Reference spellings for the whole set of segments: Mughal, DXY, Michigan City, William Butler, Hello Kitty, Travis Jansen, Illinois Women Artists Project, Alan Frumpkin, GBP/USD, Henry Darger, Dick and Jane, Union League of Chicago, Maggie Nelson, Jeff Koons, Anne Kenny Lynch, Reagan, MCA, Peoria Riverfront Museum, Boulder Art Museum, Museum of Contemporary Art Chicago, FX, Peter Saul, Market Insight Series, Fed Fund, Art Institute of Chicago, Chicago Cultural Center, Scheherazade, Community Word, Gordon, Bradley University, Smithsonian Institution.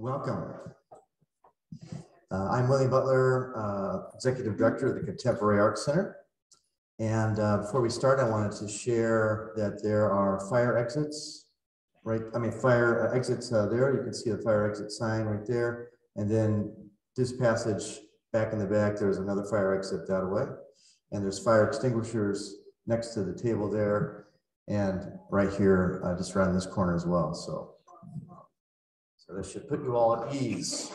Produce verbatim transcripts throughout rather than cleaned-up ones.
Welcome. Uh, I'm William Butler, uh, Executive Director of the Contemporary Art Center. And uh, before we start, I wanted to share that there are fire exits, right? I mean, fire exits uh, there. You can see the fire exit sign right there. And then this passage back in the back, there's another fire exit that way. And there's fire extinguishers next to the table there. And right here, uh, just around this corner as well. So, so this should put you all at ease.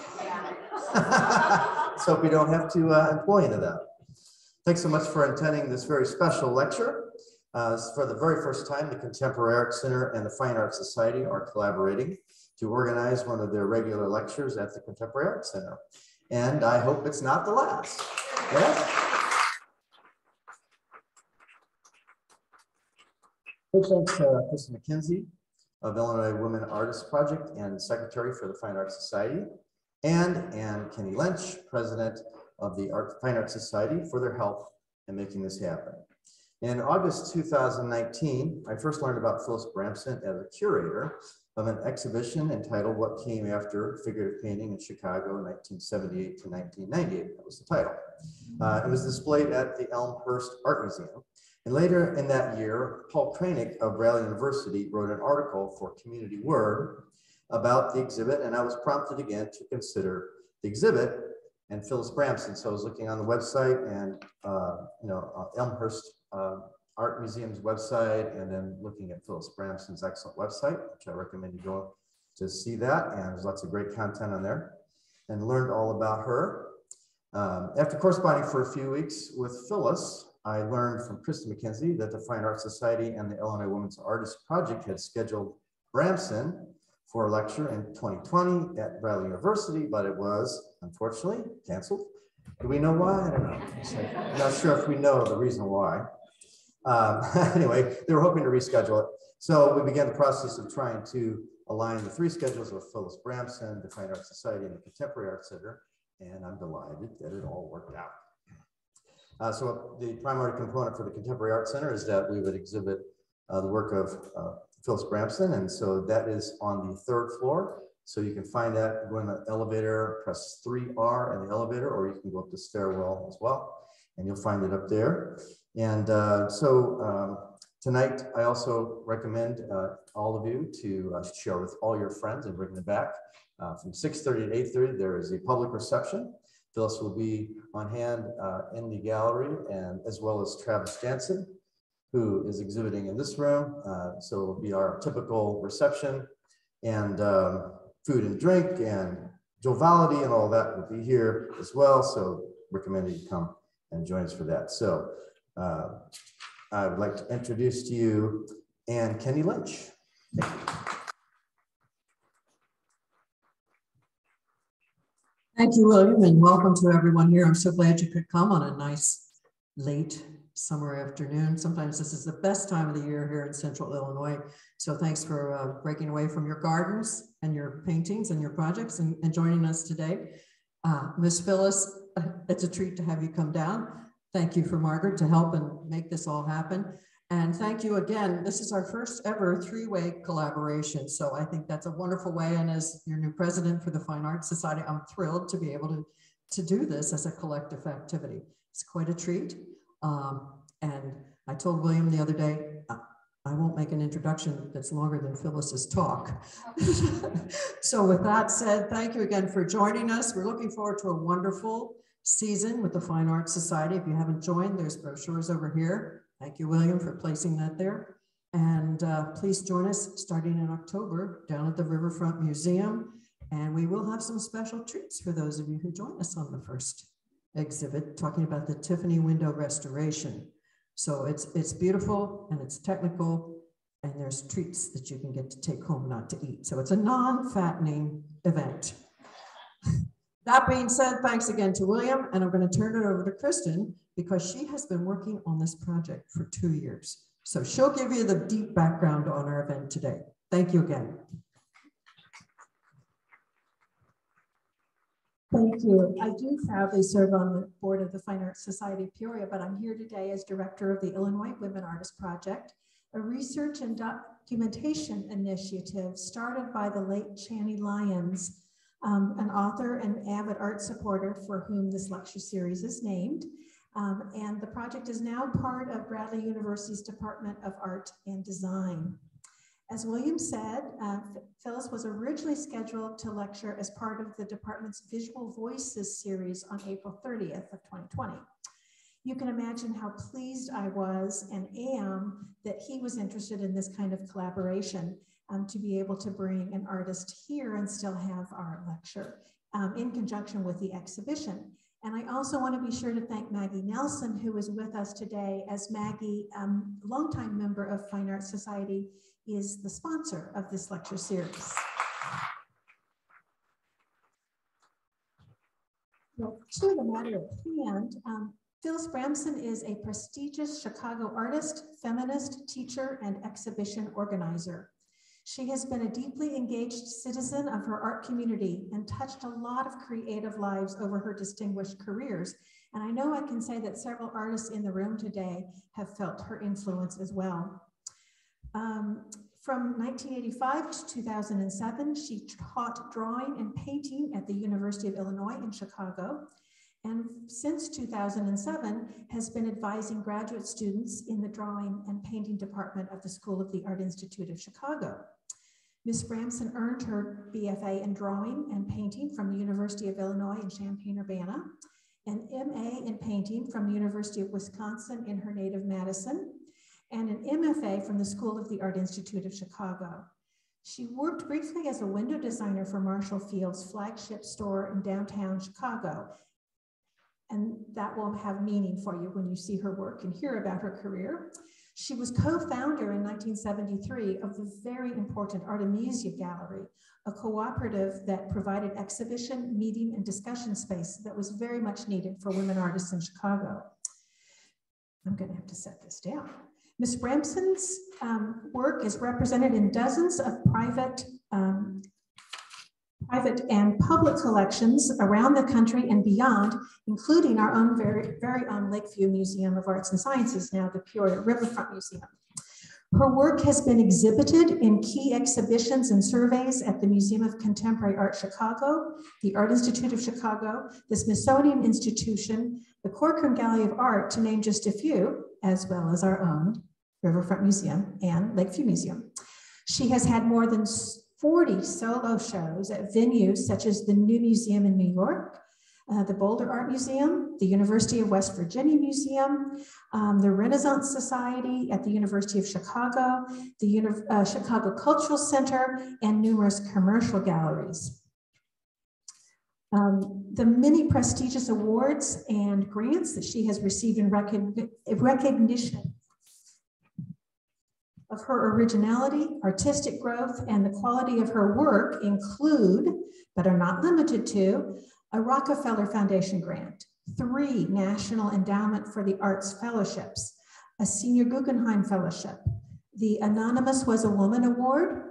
So we don't have to uh, employ into that. Thanks so much for attending this very special lecture. Uh, for the very first time, the Contemporary Art Center and the Fine Arts Society are collaborating to organize one of their regular lectures at the Contemporary Art Center. And I hope it's not the last. Yes? Big thanks to Kristen McKenzie of Illinois Women Artists Project and Secretary for the Fine Arts Society, and Anne Kenny Lynch, President of the Art, Fine Arts Society, for their help in making this happen. In August two thousand nineteen, I first learned about Phyllis Bramson as a curator of an exhibition entitled What Came After Figurative Painting in Chicago, nineteen seventy-eight to nineteen ninety-eight. That was the title. Uh, it was displayed at the Elmhurst Art Museum. And later in that year, Paul Kranick of Bradley University wrote an article for Community Word about the exhibit, and I was prompted again to consider the exhibit and Phyllis Bramson. So I was looking on the website and uh, you know uh, Elmhurst uh, Art Museum's website, and then looking at Phyllis Bramson's excellent website, which I recommend you go to see that. And there's lots of great content on there, and learned all about her. Um, after corresponding for a few weeks with Phyllis, I learned from Kristen McKenzie that the Fine Arts Society and the Illinois Women's Artists Project had scheduled Bramson for a lecture in twenty twenty at Bradley University, but it was unfortunately canceled. Do we know why? I don't know. I'm not sure if we know the reason why. Um, anyway, they were hoping to reschedule it. So we began the process of trying to align the three schedules of Phyllis Bramson, the Fine Arts Society, and the Contemporary Arts Center, and I'm delighted that it all worked out. Uh, so the primary component for the Contemporary Art Center is that we would exhibit uh, the work of uh, Phyllis Bramson, and so that is on the third floor. So you can find that going to the elevator, press three R in the elevator, or you can go up the stairwell as well, and you'll find it up there. And uh, so um, tonight, I also recommend uh, all of you to uh, share with all your friends and bring them back. Uh, from six thirty to eight thirty, there is a public reception. Phyllis will be on hand uh, in the gallery, and as well as Travis Jansen, who is exhibiting in this room. Uh, so it'll be our typical reception, and um, food and drink and joviality and all that will be here as well. So recommend that you come and join us for that. So uh, I would like to introduce to you Anne Kenny Lynch. Thank you. Thank you, William, and welcome to everyone here. I'm so glad you could come on a nice late summer afternoon. Sometimes this is the best time of the year here in Central Illinois. So thanks for uh, breaking away from your gardens and your paintings and your projects and, and joining us today. Uh, Miss Phyllis, it's a treat to have you come down. Thank you for Margaret to help and make this all happen. And thank you again. This is our first ever three-way collaboration. So I think that's a wonderful way. And as your new president for the Fine Arts Society, I'm thrilled to be able to, to do this as a collective activity. It's quite a treat. Um, and I told William the other day, I won't make an introduction that's longer than Phyllis's talk. So with that said, thank you again for joining us. We're looking forward to a wonderful season with the Fine Arts Society. If you haven't joined, there's brochures over here. Thank you, William, for placing that there. And uh, please join us starting in October down at the Riverfront Museum. And we will have some special treats for those of you who join us on the first exhibit, talking about the Tiffany window restoration. So it's, it's beautiful and it's technical, and there's treats that you can get to take home, not to eat. So it's a non-fattening event. That being said, thanks again to William, and I'm going to turn it over to Kristen, because she has been working on this project for two years. So she'll give you the deep background on our event today. Thank you again. Thank you. I do proudly serve on the board of the Fine Arts Society of Peoria, but I'm here today as director of the Illinois Women Artists Project, a research and documentation initiative started by the late Channy Lyons um, an author and avid art supporter for whom this lecture series is named. Um, and the project is now part of Bradley University's Department of Art and Design. As William said, uh, Phyllis was originally scheduled to lecture as part of the department's Visual Voices series on April thirtieth of twenty twenty. You can imagine how pleased I was and am that he was interested in this kind of collaboration, um, to be able to bring an artist here and still have our lecture um, in conjunction with the exhibition. And I also want to be sure to thank Maggie Nelson, who is with us today, as Maggie, um, longtime member of Fine Arts Society, is the sponsor of this lecture series. Well, to the matter at hand, um, Phyllis Bramson is a prestigious Chicago artist, feminist, teacher, and exhibition organizer. She has been a deeply engaged citizen of her art community and touched a lot of creative lives over her distinguished careers. And I know I can say that several artists in the room today have felt her influence as well. Um, from nineteen eighty-five to two thousand seven, she taught drawing and painting at the University of Illinois in Chicago. And since two thousand seven, has been advising graduate students in the drawing and painting department of the School of the Art Institute of Chicago. Miz Bramson earned her B F A in drawing and painting from the University of Illinois in Champaign-Urbana, an M A in painting from the University of Wisconsin in her native Madison, and an M F A from the School of the Art Institute of Chicago. She worked briefly as a window designer for Marshall Field's flagship store in downtown Chicago, and that will have meaning for you when you see her work and hear about her career. She was co-founder in nineteen seventy-three of the very important Artemisia Gallery, a cooperative that provided exhibition, meeting, and discussion space that was very much needed for women artists in Chicago. I'm gonna have to set this down. Miz Bramson's um, work is represented in dozens of private, um, private and public collections around the country and beyond, including our own very, very own Lakeview Museum of Arts and Sciences, now the Peoria Riverfront Museum. Her work has been exhibited in key exhibitions and surveys at the Museum of Contemporary Art Chicago, the Art Institute of Chicago, the Smithsonian Institution, the Corcoran Gallery of Art, to name just a few, as well as our own Riverfront Museum and Lakeview Museum. She has had more than forty solo shows at venues such as the New Museum in New York, uh, the Boulder Art Museum, the University of West Virginia Museum, um, the Renaissance Society at the University of Chicago, the Uni uh, Chicago Cultural Center, and numerous commercial galleries. Um, the many prestigious awards and grants that she has received in recogn recognition of her originality, artistic growth, and the quality of her work include, but are not limited to, a Rockefeller Foundation grant, three National Endowment for the Arts fellowships, a Senior Guggenheim Fellowship, the Anonymous Was a Woman Award,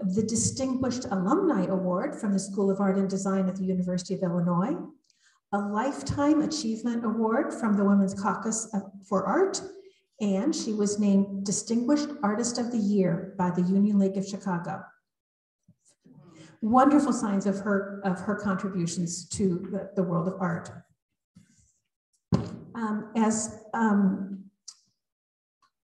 the Distinguished Alumni Award from the School of Art and Design at the University of Illinois, a Lifetime Achievement Award from the Women's Caucus for Art, and she was named Distinguished Artist of the Year by the Union League of Chicago. Wonderful signs of her, of her contributions to the, the world of art. Um, as, um,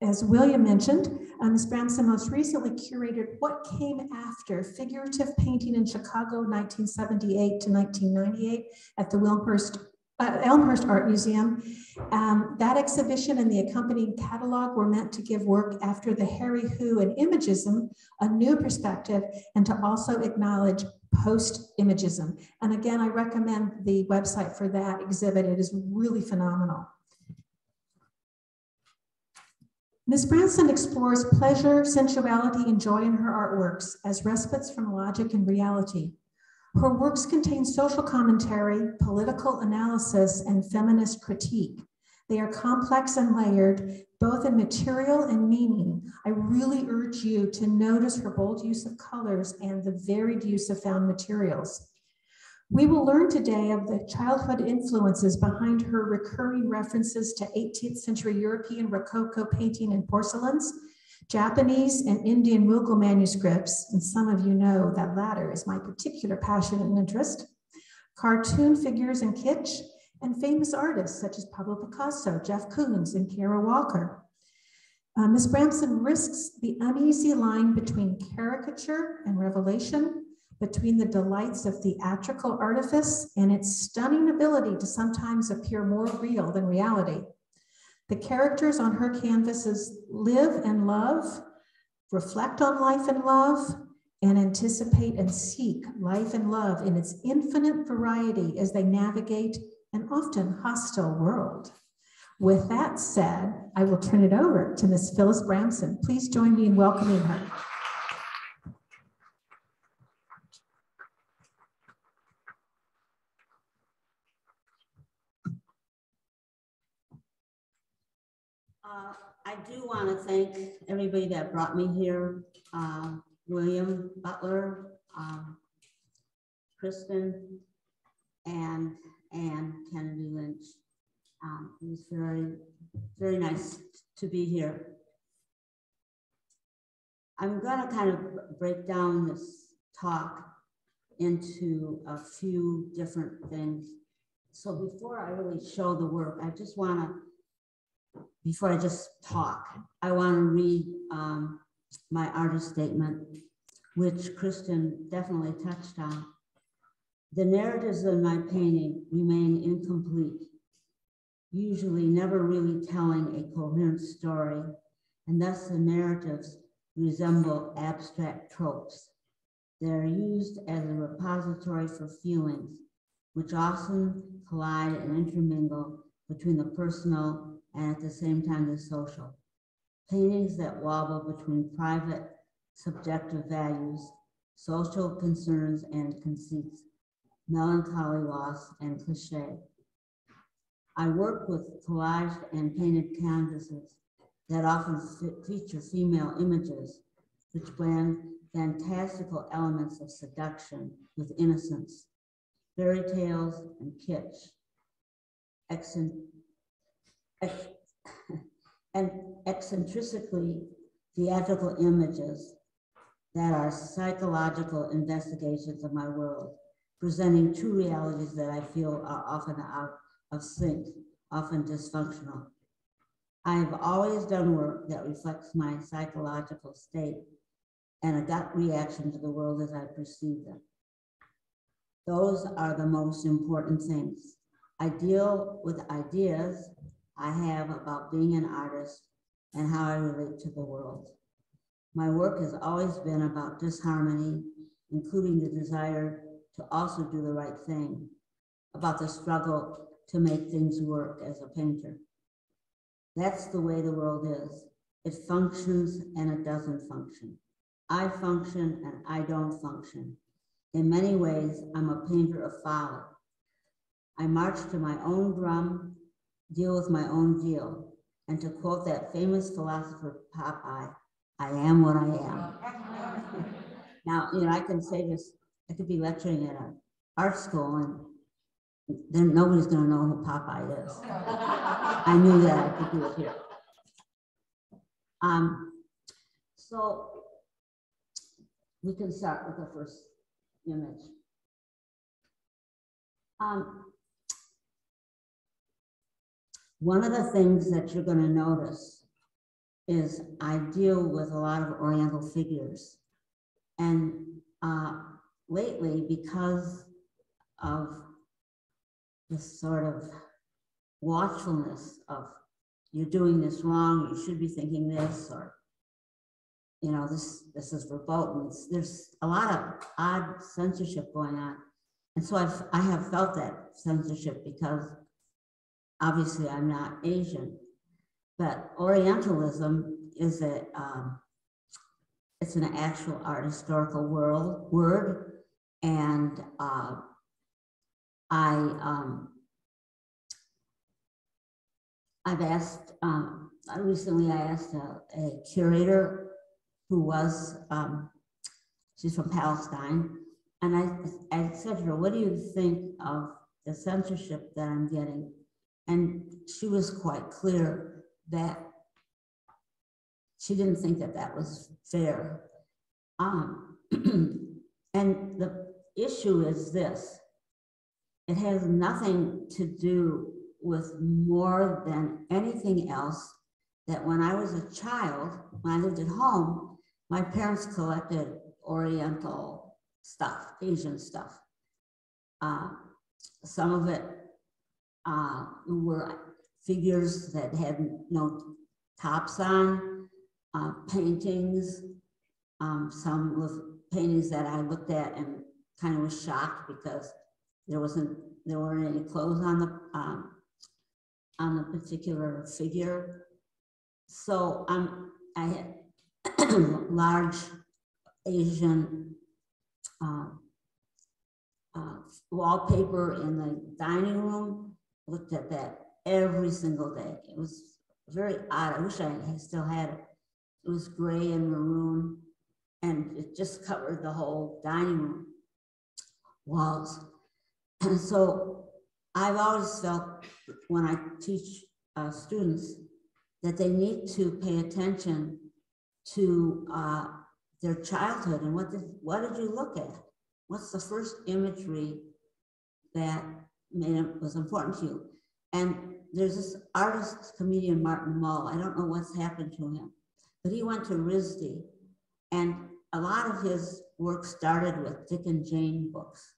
as William mentioned, um, Miz Bramson most recently curated What Came After, Figurative Painting in Chicago, nineteen seventy-eight to nineteen ninety-eight at the Elmhurst Uh, Elmhurst Art Museum. Um, that exhibition and the accompanying catalog were meant to give work after the Harry Who and Imagism a new perspective, and to also acknowledge post-Imagism. And again, I recommend the website for that exhibit. It is really phenomenal. Miz Bramson explores pleasure, sensuality, and joy in her artworks as respites from logic and reality. Her works contain social commentary, political analysis, and feminist critique. They are complex and layered, both in material and meaning. I really urge you to notice her bold use of colors and the varied use of found materials. We will learn today of the childhood influences behind her recurring references to eighteenth century European Rococo painting and porcelains, Japanese and Indian Mughal manuscripts, and some of you know that latter is my particular passion and interest, cartoon figures and kitsch, and famous artists such as Pablo Picasso, Jeff Koons, and Kara Walker. Uh, Miz Bramson risks the uneasy line between caricature and revelation, between the delights of theatrical artifice and its stunning ability to sometimes appear more real than reality. The characters on her canvases live and love, reflect on life and love, and anticipate and seek life and love in its infinite variety as they navigate an often hostile world. With that said, I will turn it over to Miz Phyllis Bramson. Please join me in welcoming her. Uh, I do want to thank everybody that brought me here, uh, William Butler, uh, Kristen, and Anne Kenny Lynch. Um, it was very, very nice to be here. I'm going to kind of break down this talk into a few different things. So before I really show the work, I just want to, before I just talk, I want to read um, my artist statement, which Kristen definitely touched on. The narratives of my painting remain incomplete, usually never really telling a coherent story, and thus the narratives resemble abstract tropes. They're used as a repository for feelings, which often collide and intermingle between the personal and at the same time the social. Paintings that wobble between private, subjective values, social concerns and conceits, melancholy loss, and cliche. I work with collaged and painted canvases that often feature female images, which blend fantastical elements of seduction with innocence, fairy tales and kitsch, and eccentrically theatrical images that are psychological investigations of my world, presenting two realities that I feel are often out of sync, often dysfunctional. I have always done work that reflects my psychological state and a gut reaction to the world as I perceive them. Those are the most important things. I deal with ideas I have about being an artist and how I relate to the world. My work has always been about disharmony, including the desire to also do the right thing, about the struggle to make things work as a painter. That's the way the world is. It functions and it doesn't function. I function and I don't function. In many ways, I'm a painter of folly. I march to my own drum, deal with my own deal. And to quote that famous philosopher, Popeye, I am what I am. Now, you know, I can say this, I could be lecturing at an art school and then nobody's going to know who Popeye is. I knew that I could do it here. Um, so we can start with the first image. Um, one of the things that you're going to notice is I deal with a lot of Oriental figures, and uh, lately, because of this sort of watchfulness of you're doing this wrong, you should be thinking this, or you know, this this is verboten. There's a lot of odd censorship going on, and so I've I have felt that censorship because obviously I'm not Asian, but Orientalism is a um, it's an actual art historical world word. And uh, I, um, I've asked, um, recently I asked a, a curator who was, um, she's from Palestine, and I, I said to her, what do you think of the censorship that I'm getting? And she was quite clear that She didn't think that that was fair. Um, and the issue is this. It has nothing to do with more than anything else that when I was a child, when I lived at home, my parents collected Oriental stuff, Asian stuff. Uh, some of it uh, were figures that had no tops on, uh, paintings, um, some with paintings that I looked at and kind of was shocked because there wasn't, there weren't any clothes on the, um, on the particular figure. So um, I had large Asian uh, uh, wallpaper in the dining room, looked at that every single day. It was very odd. I wish I still had it. It was gray and maroon, and it just covered the whole dining room walls. And so I've always felt when I teach uh, students that they need to pay attention to uh, their childhood and what did, what did you look at? What's the first imagery that made it, was important to you? And there's this artist, comedian, Martin Mull. I don't know what's happened to him, but he went to RISD, and a lot of his work started with Dick and Jane books,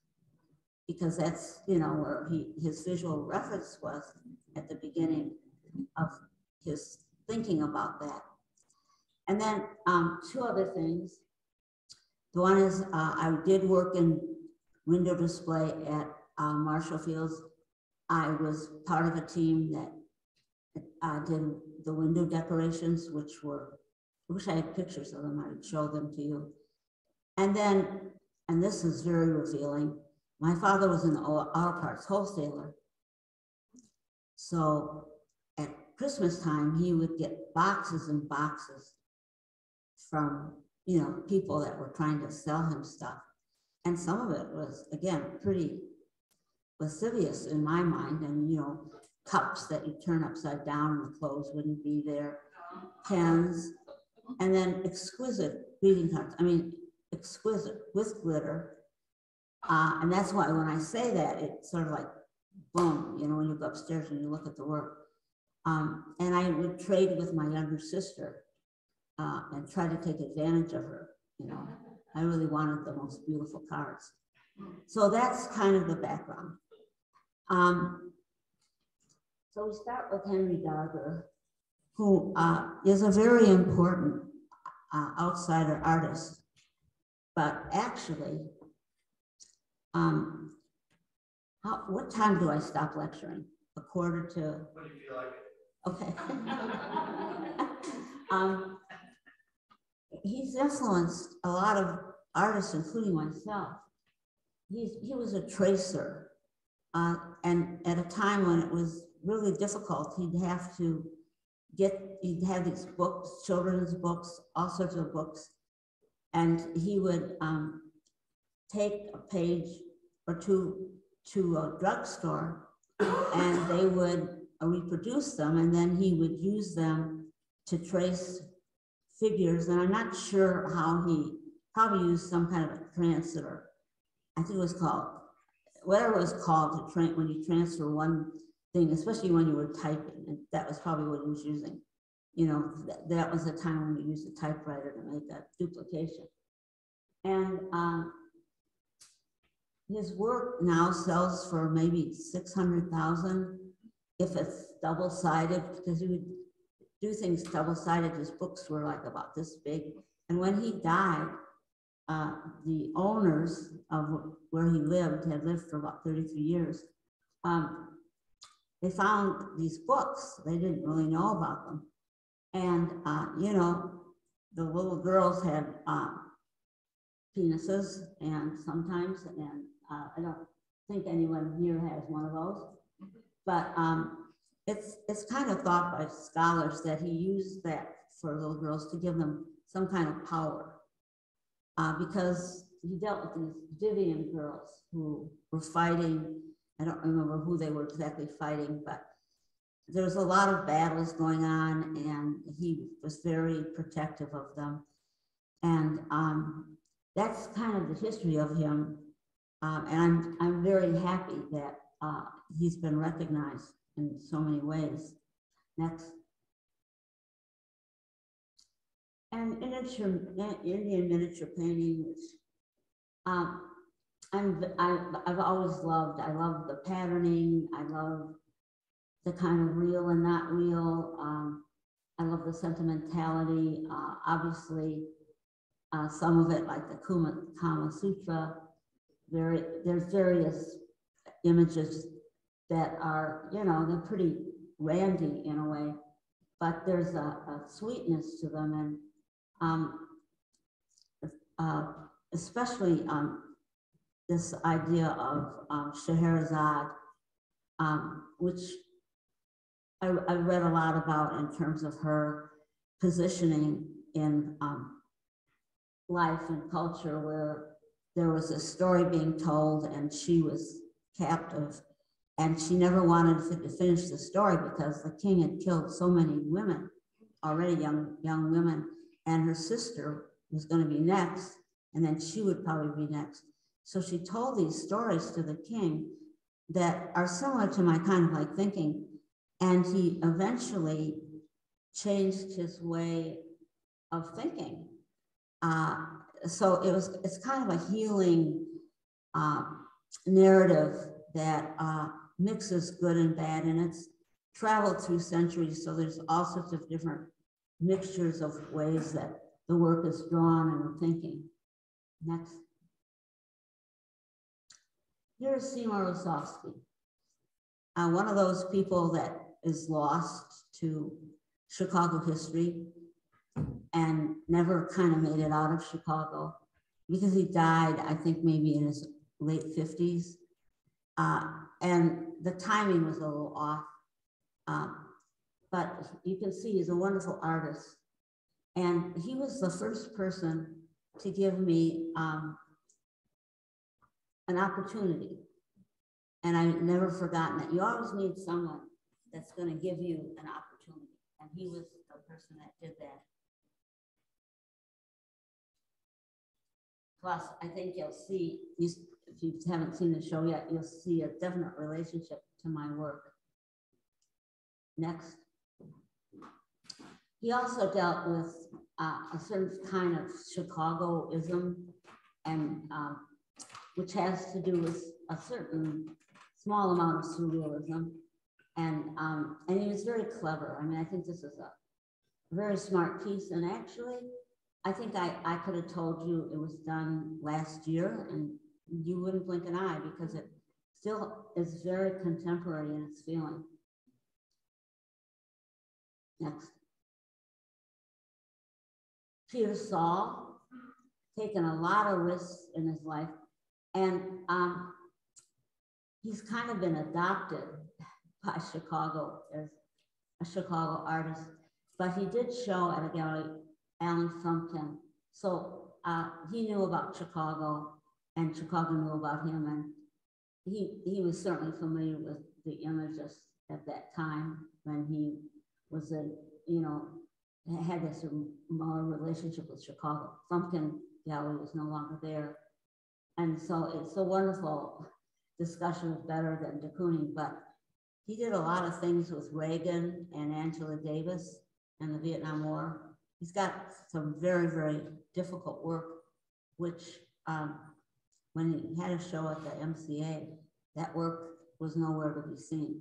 because that's, you know, where he, his visual reference was at the beginning of his thinking about that. And then um, two other things. The one is uh, I did work in window display at uh, Marshall Field's. I was part of a team that uh, did the window decorations, which were, I wish I had pictures of them, I would show them to you. And then, and this is very revealing, my father was an auto parts wholesaler. So at Christmas time, he would get boxes and boxes from, you know, people that were trying to sell him stuff. And some of it was, again, pretty lascivious in my mind. And, you know, cups that you turn upside down and the clothes wouldn't be there, pens, and then exquisite greeting cards. I mean, exquisite with glitter. Uh, and that's why when I say that, it's sort of like, boom, you know, when you go upstairs and you look at the work. Um, and I would trade with my younger sister uh, and try to take advantage of her, you know. I really wanted the most beautiful cards. So that's kind of the background. Um, so we start with Henry Darger, who uh, is a very important uh, outsider artist, but actually, Um, how, what time do I stop lecturing? A quarter to? When you feel like it. Okay. um, he's influenced a lot of artists, including myself. He's, he was a tracer. Uh, and at a time when it was really difficult, he'd have to get, he'd have these books, children's books, all sorts of books. And he would um, take a page or two to a drugstore, and they would reproduce them, and then he would use them to trace figures. And I'm not sure how he probably used some kind of a transitor. I think it was called, whatever it was called, to train when you transfer one thing, especially when you were typing. And that was probably what he was using. You know, that, that was the time when we used a typewriter to make that duplication. And um, his work now sells for maybe six hundred thousand dollars if it's double-sided, because he would do things double-sided. His books were like about this big. And when he died, uh, the owners of where he lived, had lived for about thirty-three years, um, they found these books. They didn't really know about them. And, uh, you know, the little girls had uh, penises, and sometimes, and Uh, I don't think anyone here has one of those, but um, it's, it's kind of thought by scholars that he used that for little girls to give them some kind of power, uh, because he dealt with these Divian girls who were fighting. I don't remember who they were exactly fighting, but there was a lot of battles going on, and he was very protective of them. And um, that's kind of the history of him. Um, and I'm, I'm very happy that uh, he's been recognized in so many ways. Next. And miniature, Indian miniature painting, which um, I'm, I've, I've always loved. I love the patterning. I love the kind of real and not real. Um, I love the sentimentality. Uh, obviously, uh, some of it, like the Kuma, Kama Sutra, very, there's various images that are, you know, they're pretty randy in a way, but there's a, a sweetness to them. And um, uh, especially um, this idea of um, Scheherazade, um, which I, I read a lot about in terms of her positioning in um, life and culture, where there was a story being told and she was captive, and she never wanted to finish the story because the king had killed so many women, already young, young women, and her sister was going to be next, and then she would probably be next. So she told these stories to the king that are similar to my kind of like thinking, and he eventually changed his way of thinking. Uh, so it was, it's kind of a healing uh, narrative that uh, mixes good and bad, and it's traveled through centuries. So there's all sorts of different mixtures of ways that the work is drawn and we're thinking. Next. Here's Seymour Osofsky, uh, one of those people that is lost to Chicago history and never kind of made it out of Chicago, because he died, I think, maybe in his late fifties. Uh, and the timing was a little off, um, but you can see he's a wonderful artist. And he was the first person to give me um, an opportunity. And I've never forgotten that. You always need someone that's going to give you an opportunity. And he was the person that did that. Plus, I think you'll see, you, if you haven't seen the show yet, you'll see a definite relationship to my work. Next. He also dealt with uh, a certain kind of Chicagoism, and, um, which has to do with a certain small amount of surrealism. And, um, and he was very clever. I mean, I think this is a very smart piece. And actually, I think I, I could have told you it was done last year and you wouldn't blink an eye, because it still is very contemporary in its feeling. Next. Peter Saul, taken a lot of risks in his life, and um, he's kind of been adopted by Chicago as a Chicago artist, but he did show at a gallery, Alan Frumpkin. So uh, he knew about Chicago, and Chicago knew about him, and he, he was certainly familiar with the imagists at that time when he was a, you know, had this more relationship with Chicago. Frumpkin Gallery was no longer there. And so it's a wonderful discussion of Better Than de Kooning, but he did a lot of things with Reagan and Angela Davis and the Vietnam War. He's got some very, very difficult work, which um, when he had a show at the M C A, that work was nowhere to be seen.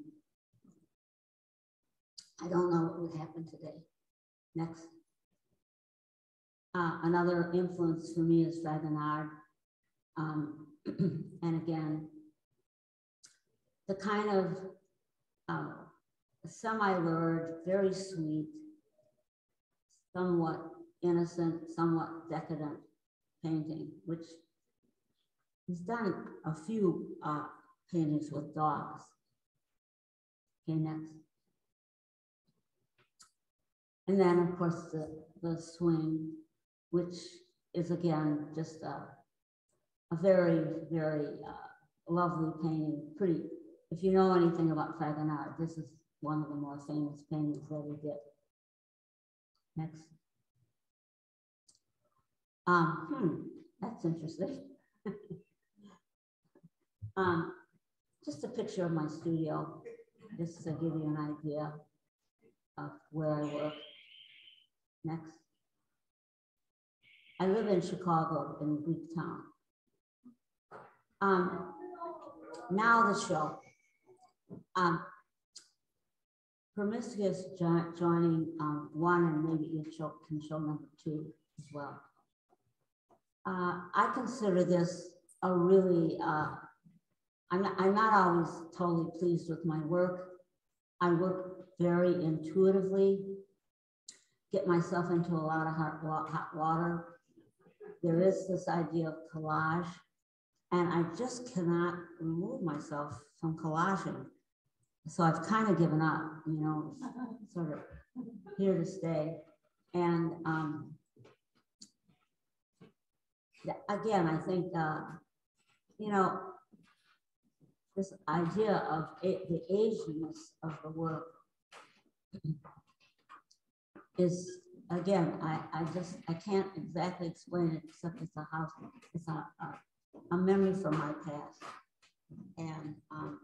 I don't know what would happen today. Next. Uh, another influence for me is Fragonard. Um, and again, the kind of uh, semi-lurid, very sweet, somewhat innocent, somewhat decadent painting, which he's done a few uh, paintings with dogs. Okay, next. And then, of course, the, the swing, which is, again, just a, a very, very uh, lovely painting. Pretty, if you know anything about Fragonard, this is one of the more famous paintings that we did. Next. Um, hmm, that's interesting. um, just a picture of my studio, just to give you an idea of where I work. Next. I live in Chicago, in Greek town. Um, now the show. Um, Promiscuous jo joining um, one, and maybe you show, can show number two as well. Uh, I consider this a really, uh, I'm, not, I'm not always totally pleased with my work. I work very intuitively, get myself into a lot of hot, hot water. There is this idea of collage, and I just cannot remove myself from collaging. So I've kind of given up, you know, sort of here to stay. And um, again, I think, uh, you know, this idea of it, the ageness of the work is, again, I, I just, I can't exactly explain it, except it's a house, it's a, a, a memory from my past. And um,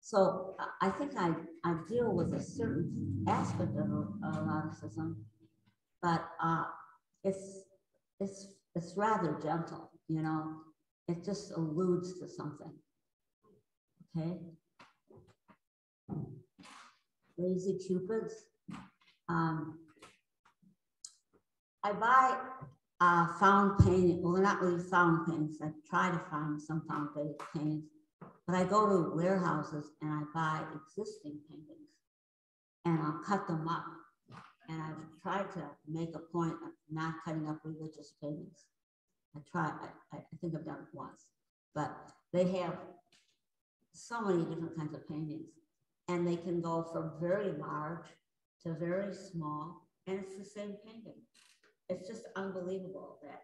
so I think I, I deal with a certain aspect of eroticism, but uh, it's, it's, it's rather gentle, you know, it just alludes to something, okay? Lazy Cupids. Um, I buy uh, found paintings, well, they're not really found paintings, I try to find some found paintings. But I go to warehouses and I buy existing paintings and I'll cut them up. And I've tried to make a point of not cutting up religious paintings. I tried, I, I think I've done it once, but they have so many different kinds of paintings, and they can go from very large to very small, and it's the same painting. It's just unbelievable that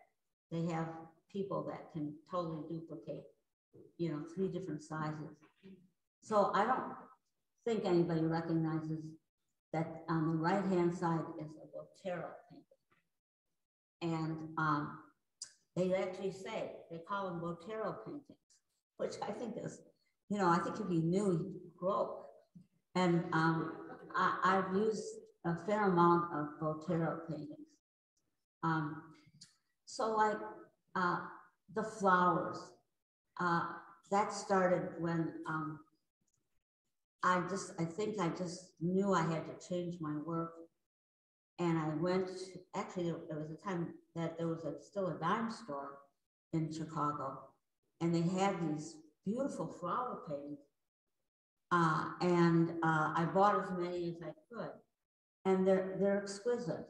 they have people that can totally duplicate, you know, three different sizes. So I don't think anybody recognizes that on the right-hand side is a Botero painting. And um, they actually say, they call them Botero paintings, which I think is, you know, I think if he knew, he'd grow. And um, I, I've used a fair amount of Botero paintings. Um, so like uh, the flowers, Uh, that started when um, I just, I think I just knew I had to change my work. And I went, to, actually there, there was a time that there was a, still a dime store in Chicago, and they had these beautiful flower paintings. Uh, and uh, I bought as many as I could. And they're, they're exquisite.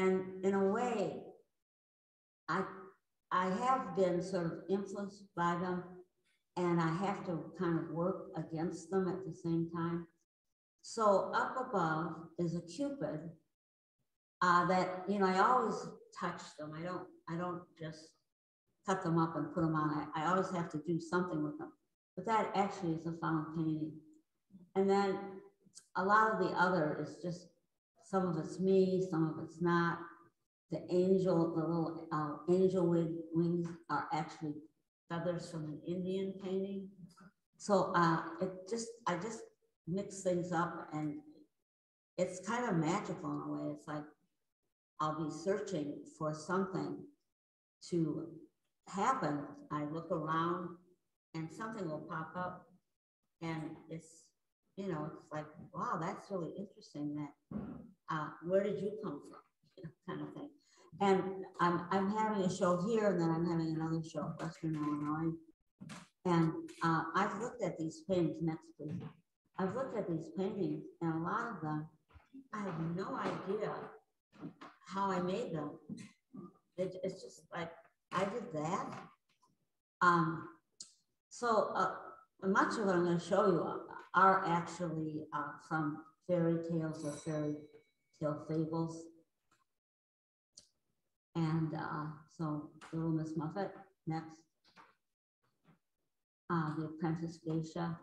And in a way, I I have been sort of influenced by them, and I have to kind of work against them at the same time. So up above is a Cupid uh, that, you know, I always touch them. I don't, I don't just cut them up and put them on. I, I always have to do something with them, but that actually is a found painting. And then a lot of the other is just, some of it's me, some of it's not. The angel, the little uh, angel wing, wings are actually feathers from an Indian painting. So uh, it just, I just mix things up, and it's kind of magical in a way. It's like I'll be searching for something to happen. I look around and something will pop up, and it's, you know, it's like, wow, that's really interesting. That uh, where did you come from? Kind of thing. And I'm, I'm having a show here, and then I'm having another show in Western Illinois. And uh, I've looked at these paintings, next please. I've looked at these paintings, and a lot of them, I have no idea how I made them. It, it's just like, I did that. Um, so uh, much of what I'm going to show you are actually uh, from fairy tales or fairy tale fables. And uh, so, Little Miss Muffet, next. Uh, the Apprentice Geisha.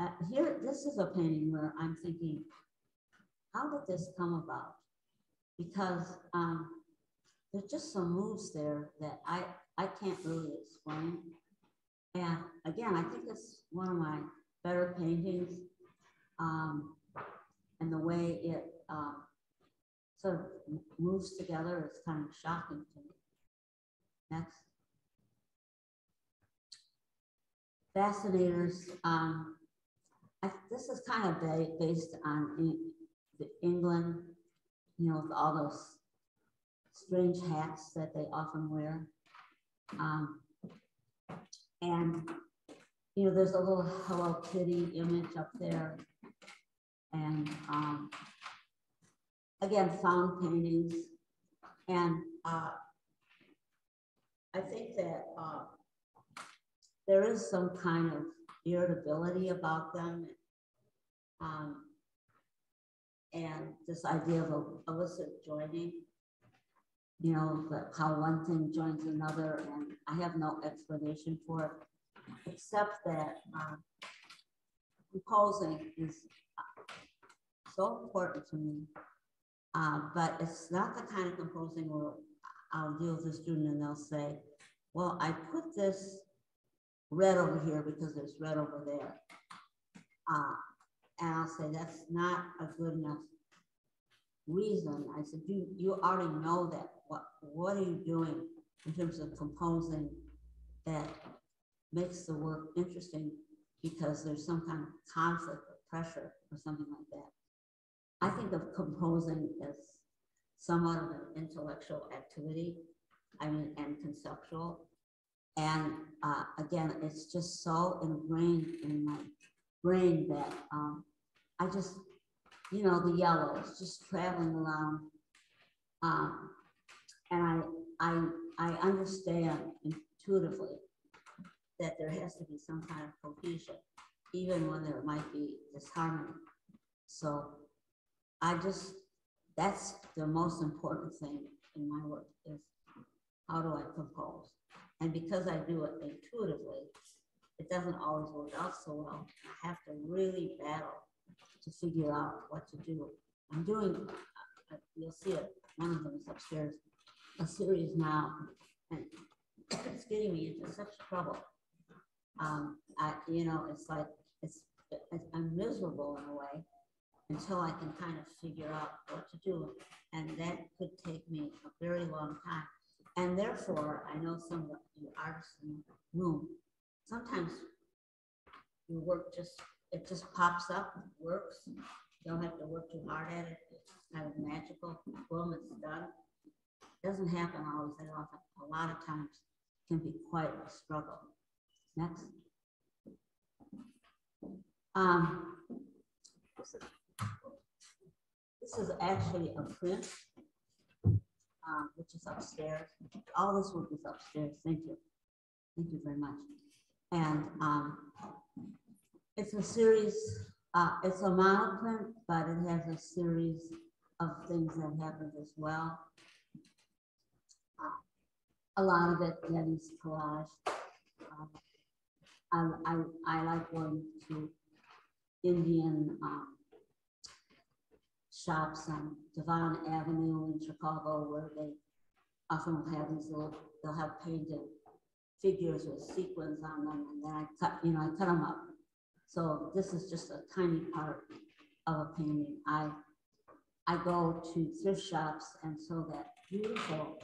Uh, here, this is a painting where I'm thinking, how did this come about? Because um, there's just some moves there that I, I can't really explain. And again, I think it's one of my better paintings, um, and the way it uh, sort of moves together is kind of shocking to me. Next. Fascinators. Um, I, this is kind of ba based on in, the England, you know, with all those strange hats that they often wear. Um, and, you know, there's a little Hello Kitty image up there. And um, again, found paintings. And uh, I think that uh, there is some kind of irritability about them. Um, and this idea of illicit joining, you know, how one thing joins another, and I have no explanation for it, except that um, composing is so important to me, uh, but it's not the kind of composing where I'll deal with a student and they'll say, well, I put this red over here because there's red over there. Uh, and I'll say, that's not a good enough reason. I said, you, you already know that. What, what are you doing in terms of composing that makes the work interesting because there's some kind of conflict or pressure or something like that? I think of composing as somewhat of an intellectual activity, I mean, and conceptual. And uh, again, it's just so ingrained in my brain that um, I just, you know, the yellow is just traveling around. Um, and I, I, I understand intuitively that there has to be some kind of cohesion, even when there might be disharmony. So I just, that's the most important thing in my work is how do I compose? And because I do it intuitively, it doesn't always work out so well. I have to really battle to figure out what to do. I'm doing, you'll see it, one of them is upstairs, a series now, and it's getting me into such trouble. Um, I, you know, it's like, it's, it's, I'm miserable in a way until I can kind of figure out what to do. And that could take me a very long time. And therefore, I know some of the artists in the room, sometimes your work just, it just pops up, works. You don't have to work too hard at it. It's kind of magical. Boom, it's done. It doesn't happen always that often. A lot of times it can be quite a struggle. Next. Um, this is actually a print. Uh, which is upstairs. All this work is upstairs. Thank you. Thank you very much. And um, it's a series, uh, it's a monoprint, but it has a series of things that happened as well. Uh, a lot of it then is collaged. Uh, I, I, I like going to Indian um, shops on Devon Avenue in Chicago, where they often will have these little, they'll have painted figures with sequins on them, and then I cut, you know, I cut them up. So this is just a tiny part of a painting. I, I go to thrift shops, and so that beautiful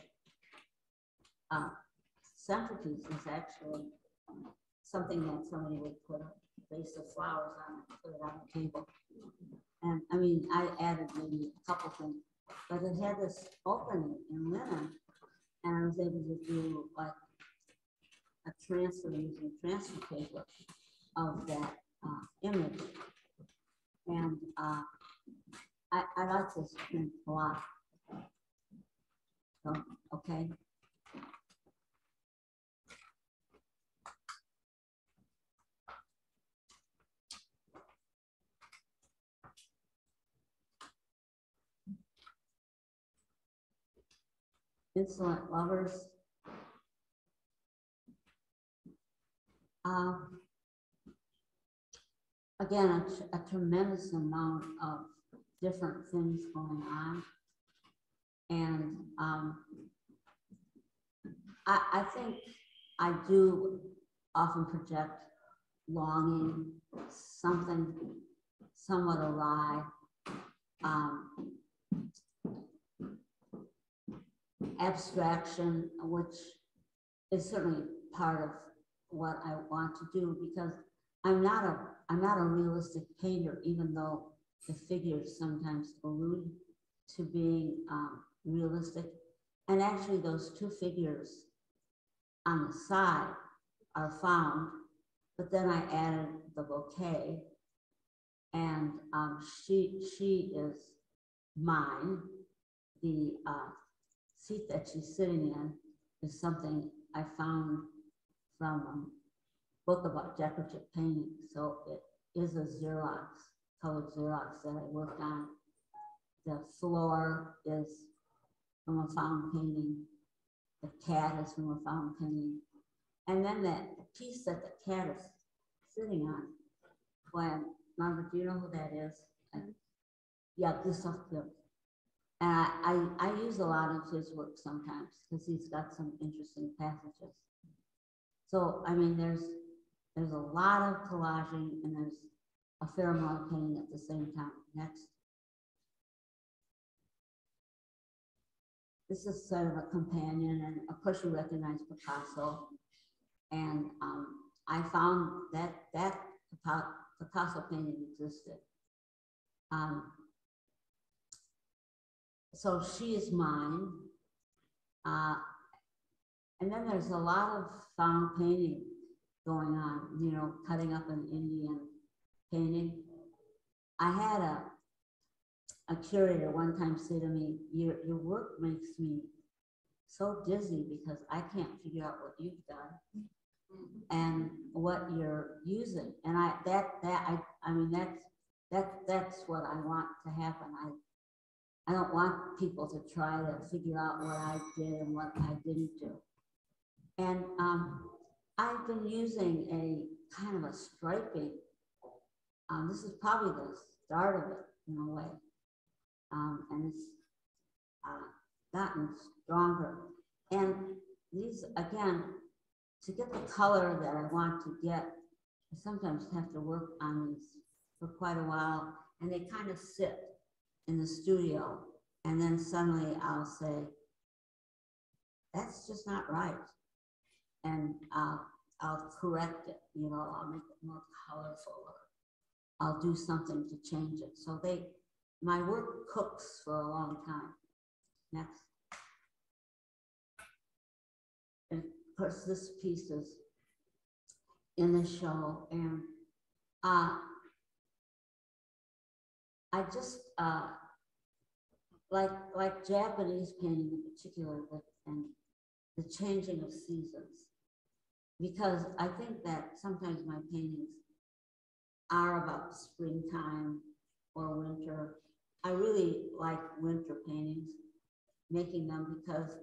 uh, centerpiece is actually something that somebody would put a vase of flowers on and put it on the table. And I mean, I added maybe a couple things, but it had this opening in linen, and I was able to do like a transfer using transfer paper of that uh, image. And uh, I, I like this print a lot. So, okay. Insolent Lovers. Uh, again, a, tr a tremendous amount of different things going on. And um, I, I think I do often project longing, something somewhat alive. Um, abstraction, which is certainly part of what I want to do, because I'm not a I'm not a realistic painter, even though the figures sometimes allude to being um, realistic. And actually, those two figures on the side are found, but then I added the bouquet, and um, she she is mine. The uh, seat that she's sitting in is something I found from a book about decorative painting. So it is a Xerox, colored Xerox that I worked on. The floor is from a found painting. The cat is from a found painting. And then that piece that the cat is sitting on, when, Margaret, do you know who that is? And, yeah, Gustav Klimt. And I, I, I use a lot of his work sometimes because he's got some interesting passages. So, I mean, there's, there's a lot of collaging and there's a fair amount of painting at the same time. Next. This is sort of a companion, and of course you recognize Picasso. And um, I found that that Picasso painting existed. Um, So she is mine. Uh, and then there's a lot of found painting going on, you know, cutting up an Indian painting. I had a, a curator one time say to me, your, your work makes me so dizzy because I can't figure out what you've done and what you're using. And I, that, that, I, I mean, that's, that, that's what I want to happen. I, I don't want people to try to figure out what I did and what I didn't do. And um, I've been using a kind of a striping. Um, this is probably the start of it in a way. Um, and it's uh, gotten stronger. And these, again, to get the color that I want to get, I sometimes have to work on these for quite a while, and they kind of sit in the studio, and then suddenly I'll say, that's just not right. And uh, I'll correct it, you know, I'll make it more colorful, or I'll do something to change it. So they, my work cooks for a long time. Next. And of course, this piece is in the show, and uh, I just uh, like like Japanese painting in particular, and the changing of seasons, because I think that sometimes my paintings are about springtime or winter. I really like winter paintings, making them, because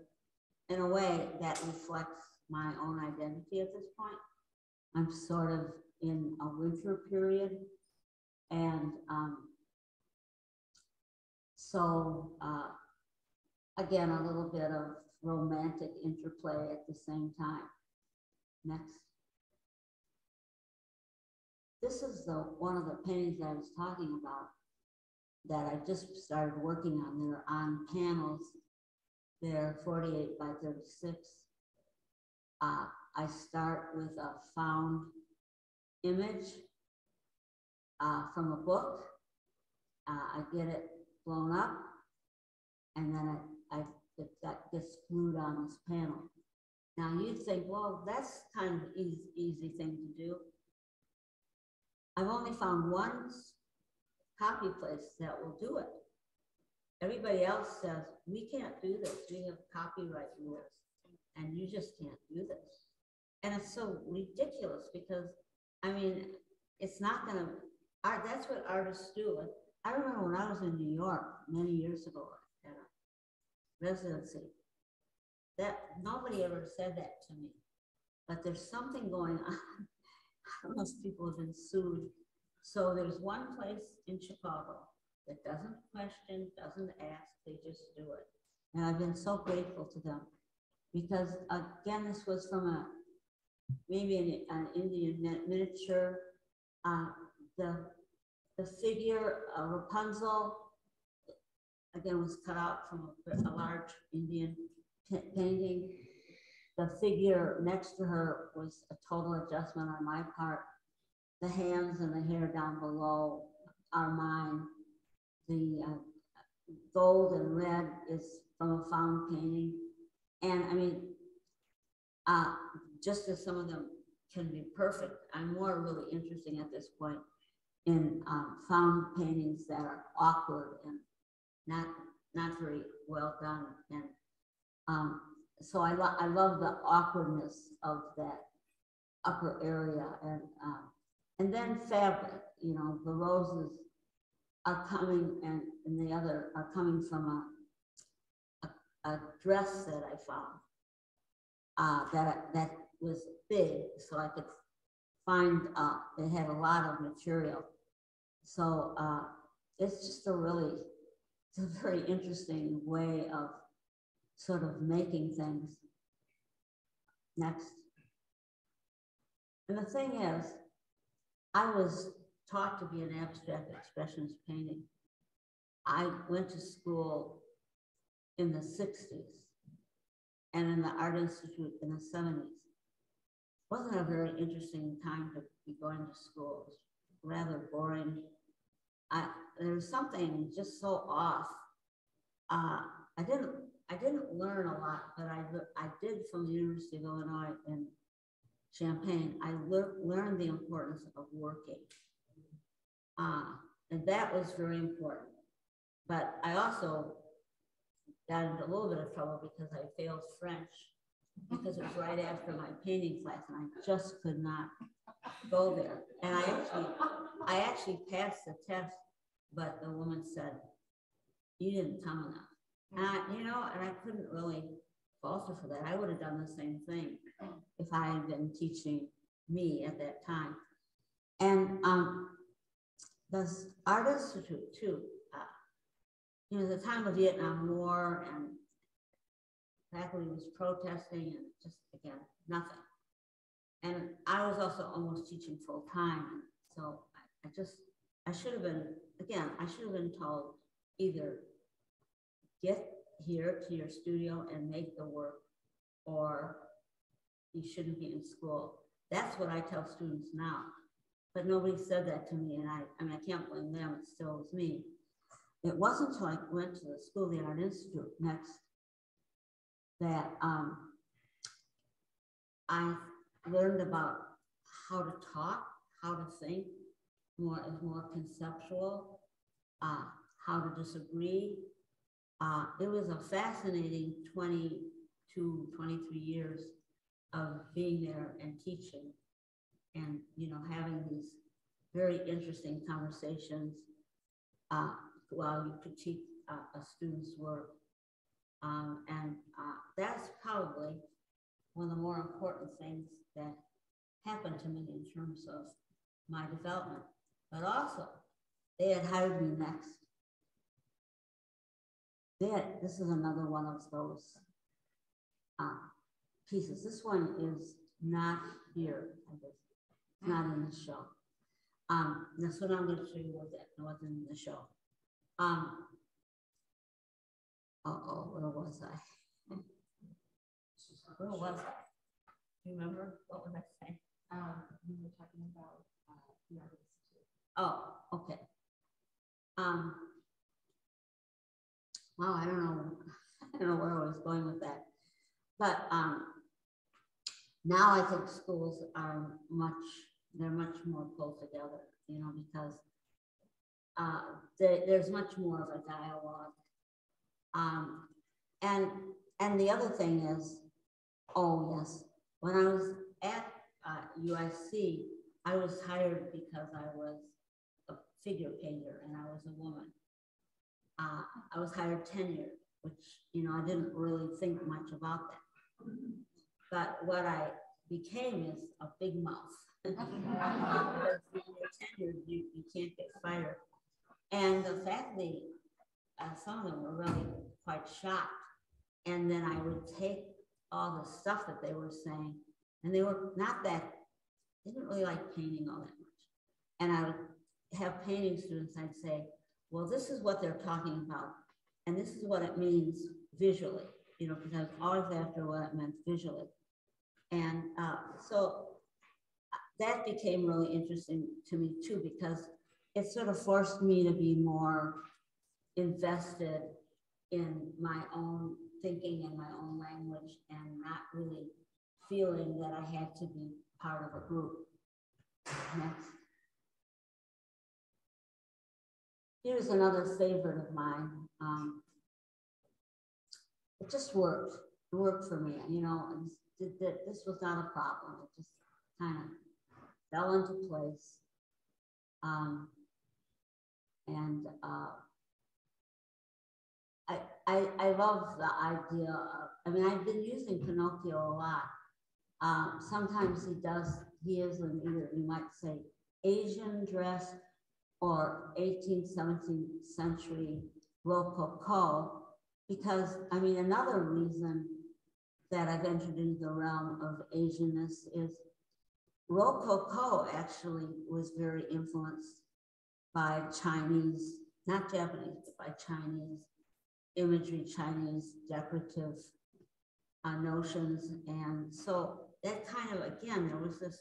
in a way that reflects my own identity at this point. I'm sort of in a winter period, and um, So uh, again, a little bit of romantic interplay at the same time. Next. This is the one of the paintings that I was talking about that I just started working on. They're on panels. They're forty-eight by thirty-six. Uh, I start with a found image uh, from a book. Uh, I get it blown up, and then I, I, it got gets glued on this panel. Now you think, well, that's kind of an easy, easy thing to do. I've only found one copy place that will do it. Everybody else says, we can't do this. We have copyright rules, and you just can't do this. And it's so ridiculous because, I mean, it's not gonna, art, that's what artists do. I remember when I was in New York many years ago at a residency, that nobody ever said that to me, but there's something going on. Most people have been sued So there's one place in Chicago that doesn't question, doesn't ask, they just do it. And I've been so grateful to them because, again, this was from a, maybe an, an Indian miniature, uh, the, the figure of Rapunzel, again, was cut out from a, a large Indian painting. The figure next to her was a total adjustment on my part. The hands and the hair down below are mine. The uh, gold and red is from a found painting. And I mean, uh, just as some of them can be perfect, I'm more really interested at this point in um, found paintings that are awkward and not, not very well done. And um, so I, lo I love the awkwardness of that upper area. And, uh, and then fabric, you know, the roses are coming and, and the other are coming from a, a, a dress that I found uh, that, that was big. So I could find, uh, it had a lot of material. So uh, it's just a really, it's a very interesting way of sort of making things. Next. And the thing is, I was taught to be an abstract expressionist painting. I went to school in the sixties and in the Art Institute in the seventies. It wasn't a very interesting time to be going to school. It was rather boring. I, there was something just so off. Uh, I didn't I didn't learn a lot, but I, I did from the University of Illinois in Champaign. I le learned the importance of working. Uh, and that was very important. But I also got into a little bit of trouble because I failed French because it was right after my painting class and I just could not go there. And I actually, I actually passed the test, but the woman said, "You didn't come enough." Uh, you know, and I couldn't really falter for that. I would have done the same thing if I had been teaching me at that time. And um, the Art Institute, too, uh, you know, the time of Vietnam War and faculty was protesting and just, again, nothing. And I was also almost teaching full time. So I, I just, I should have been, again, I should have been told either get here to your studio and make the work, or you shouldn't be in school. That's what I tell students now, but nobody said that to me. And I, I mean, I can't blame them, it still was me. It wasn't until I went to the School of the Art Institute next that um, I learned about how to talk, how to think, more is more conceptual, uh, how to disagree. Uh, it was a fascinating twenty-two, twenty-three years of being there and teaching and, you know, having these very interesting conversations uh, while you critique uh, a student's work. Um, and uh, that's probably one of the more important things that happened to me in terms of my development. But also, they had hired me next. That, this is another one of those uh, pieces. This one is not here, I guess. It's not in the show. Um, that's what I'm going to show you was that wasn't in the show. Um, uh oh, where was I? Where was I? Do you remember what was I saying? Um, we were talking about uh, the Art Institute. Oh, okay. Um. Wow, I don't know, I don't know where I was going with that. But um, now I think schools are much, they're much more pulled together, you know, because uh, they, there's much more of a dialogue. Um, and, and the other thing is, oh yes, when I was at uh, U I C, I was hired because I was a figure painter and I was a woman. Uh, I was hired tenure, which, you know, I didn't really think much about that. But what I became is a big mouth. Because when you're tenured, you, you can't get fired. And the faculty, uh, some of them were really quite shocked. And then I would take all the stuff that they were saying, and they were not that, they didn't really like painting all that much. And I would have painting students, I'd say, well, this is what they're talking about, and this is what it means visually, you know, because I was always after what it meant visually. And uh, so that became really interesting to me too, because it sort of forced me to be more invested in my own thinking and my own language, and not really feeling that I had to be part of a group. Next. Here's another favorite of mine. Um, it just worked. It worked for me. You know, this was not a problem. It just kind of fell into place. Um, and uh, I, I, I love the idea of, I mean, I've been using Pinocchio a lot. Um, sometimes he does, he is an either, you might say, Asian dress or eighteenth, seventeenth century Rococo, because, I mean, another reason that I've entered into the realm of Asianness is Rococo actually was very influenced by Chinese, not Japanese, but by Chinese imagery, Chinese decorative uh, notions. And so that kind of, again, there was this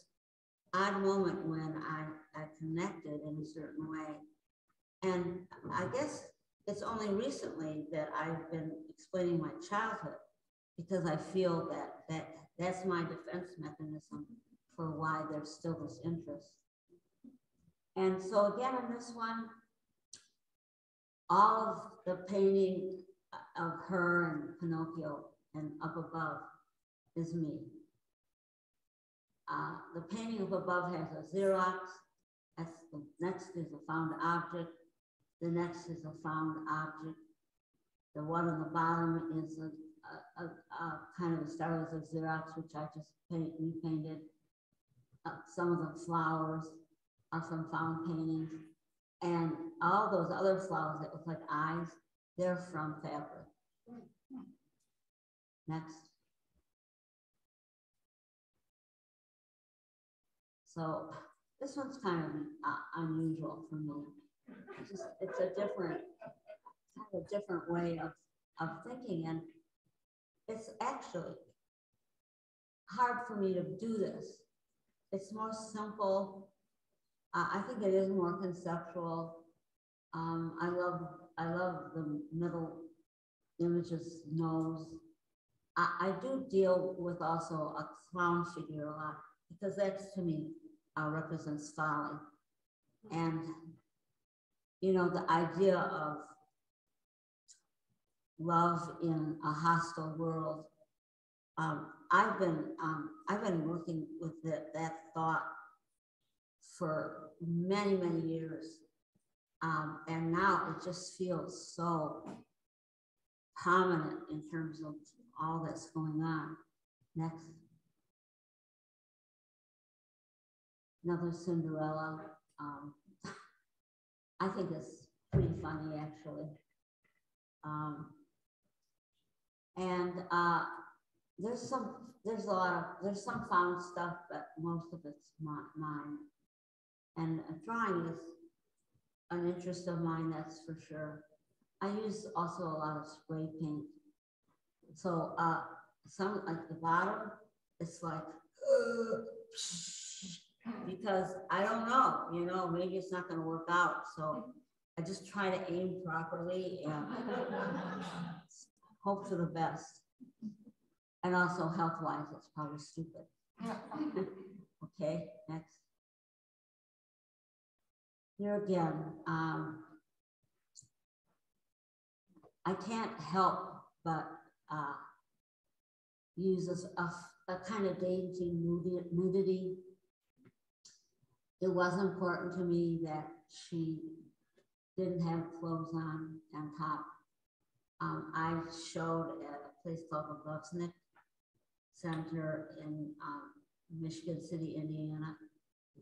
odd moment when I, I connected in a certain way. And I guess it's only recently that I've been explaining my childhood, because I feel that, that that's my defense mechanism for why there's still this interest. And so again, in this one, all of the painting of her and Pinocchio and Up Above is me. Uh, the painting of Above has a Xerox. That's the next is a found object. The next is a found object. The one on the bottom is a, a, a, a kind of a start with a Xerox, which I just paint, repainted. Uh, some of the flowers are from found paintings, and all those other flowers that look like eyes, they're from fabric. Next. So this one's kind of uh, unusual for me. It's, just, it's a different, kind of different way of, of thinking, and it's actually hard for me to do this. It's more simple. Uh, I think it is more conceptual. Um, I love I love the middle image's nose. I, I do deal with also a clown figure a lot, because that to me uh, represents folly. And you know, the idea of love in a hostile world. Um, I've been um, I've been working with the, that thought for many many years, um, and now it just feels so prominent in terms of all that's going on. Next, another Cinderella. Um, I think it's pretty funny actually, um, and. Uh, There's some, there's a lot of, there's some found stuff, but most of it's my, mine. And drawing is an interest of mine, that's for sure. I use also a lot of spray paint. So uh, some, like the bottom, it's like, uh, because I don't know, you know, maybe it's not gonna work out. So I just try to aim properly and hope for the best. And also health-wise, it's probably stupid. Okay, next. Here again, um, I can't help but uh, use a, a, a kind of dainty nudity. It was important to me that she didn't have clothes on on top. Um, I showed at a place called the Love's Neck Center in um, Michigan City, Indiana,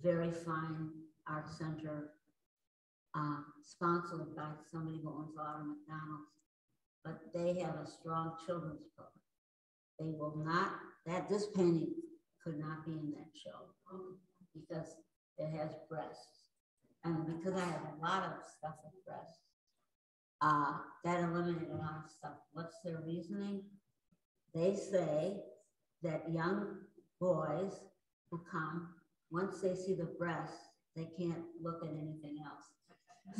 very fine art center, uh, sponsored by somebody who owns a lot of McDonald's, but they have a strong children's book. They will not, that this painting could not be in that show because it has breasts. And because I have a lot of stuff with breasts, uh, that eliminated a lot of stuff. What's their reasoning? They say that young boys who come, once they see the breasts, they can't look at anything else.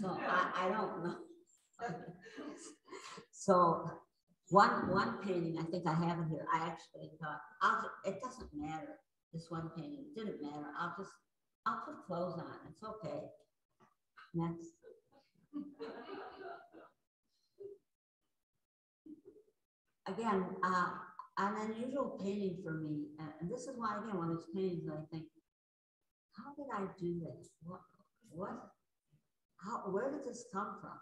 So I, I don't know. So one one painting, I think I have it here. I actually thought, I'll, it doesn't matter. This one painting, it didn't matter. I'll just, I'll put clothes on. It's okay. Next. Again, uh, an unusual painting for me. And this is why, again, one of those paintings that I think, how did I do this? What, what, how, where did this come from?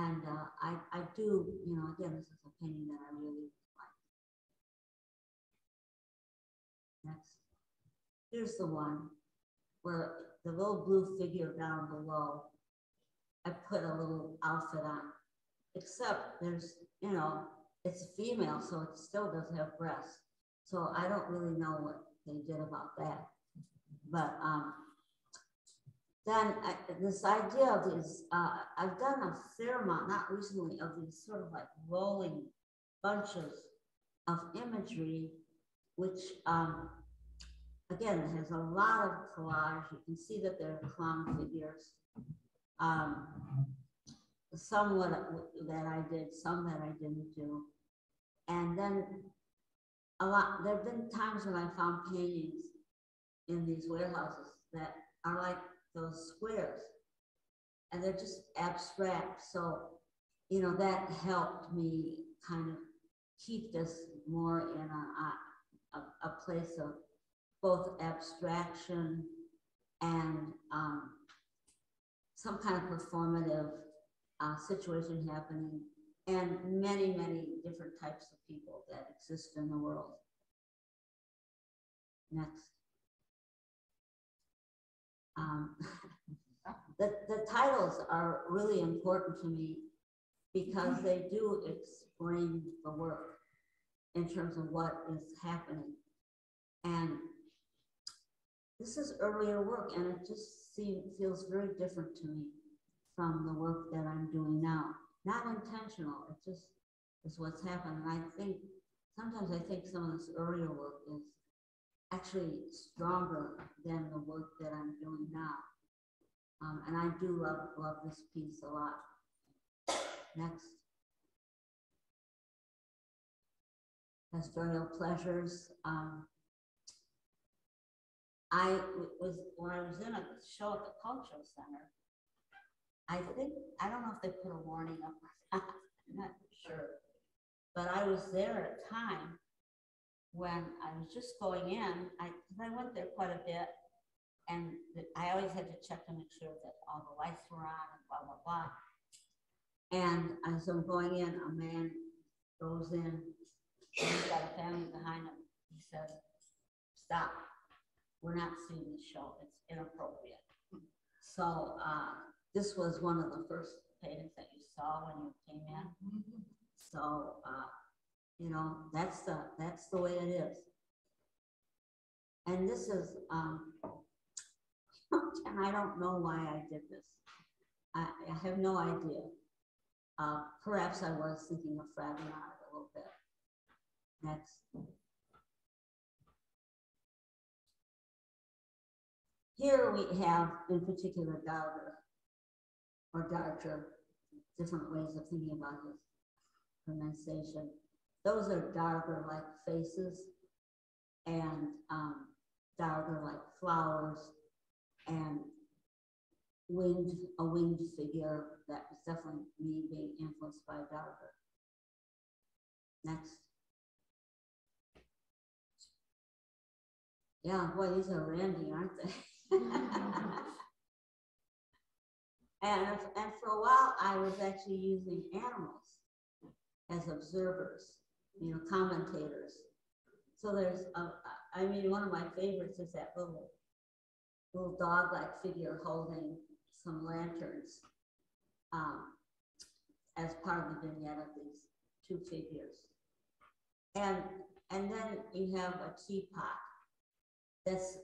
And uh, I, I do, you know, again, this is a painting that I really like. Next. Here's the one where the little blue figure down below, I put a little outfit on, except there's, you know, it's female, so it still doesn't have breasts. So I don't really know what they did about that. But um, then I, this idea of these, uh, I've done a fair amount, not recently, of these sort of like rolling bunches of imagery, which um, again, has a lot of collage. You can see that there are clown figures. Um, Some that I did, some that I didn't do. And then a lot, there have been times when I found paintings in these warehouses that are like those squares. And they're just abstract. So, you know, that helped me kind of keep this more in a, a, a place of both abstraction and um, some kind of performative Uh, situation happening, and many, many different types of people that exist in the world. Next. Um, the, the titles are really important to me because they do explain the work in terms of what is happening. And this is earlier work, and it just seems, feels very different to me from the work that I'm doing now. Not intentional, it just is what's happened. And I think, sometimes I think some of this earlier work is actually stronger than the work that I'm doing now. Um, and I do love, love this piece a lot. Next. Pastoral Pleasures. Um, I was, when I was in a show at the Cultural Center, I think, I don't know if they put a warning up or not, I'm not sure. But I was there at a time when I was just going in, I, I went there quite a bit, and I always had to check to make sure that all the lights were on and blah, blah, blah. And as I'm going in, a man goes in, and he's got a family behind him. He says, stop, we're not seeing the show, it's inappropriate. So, uh, this was one of the first paintings that you saw when you came in. So, uh, you know, that's the, that's the way it is. And this is, um, and I don't know why I did this. I, I have no idea. Uh, perhaps I was thinking of Fragonard a little bit. Next. Here we have, in particular, Gauder. Or Darger, different ways of thinking about his pronunciation. Those are Darger-like faces, and um, Darger-like flowers, and winged, a winged figure. That was definitely me being influenced by Darger. Next. Yeah, boy, these are randy, aren't they? And, and for a while, I was actually using animals as observers, you know, commentators. So there's, a, I mean, one of my favorites is that little little dog-like figure holding some lanterns um, as part of the vignette of these two figures. And, and then you have a teapot that's